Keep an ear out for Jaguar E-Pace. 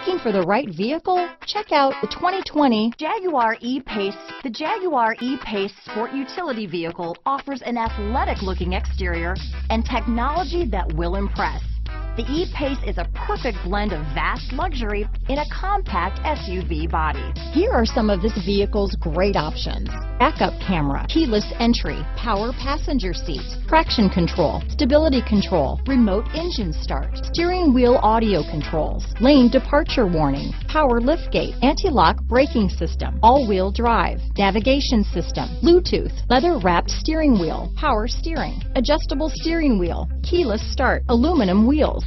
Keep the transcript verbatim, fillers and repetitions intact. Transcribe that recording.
Looking for the right vehicle? Check out the twenty twenty Jaguar E-Pace. The Jaguar E-Pace sport utility vehicle offers an athletic-looking exterior and technology that will impress. The E-Pace is a perfect blend of vast luxury in a compact S U V body. Here are some of this vehicle's great options: backup camera, keyless entry, power passenger seat, traction control, stability control, remote engine start, steering wheel audio controls, lane departure warning, power liftgate, anti-lock braking system, all-wheel drive, navigation system, Bluetooth, leather-wrapped steering wheel, power steering, adjustable steering wheel, keyless start, aluminum wheels,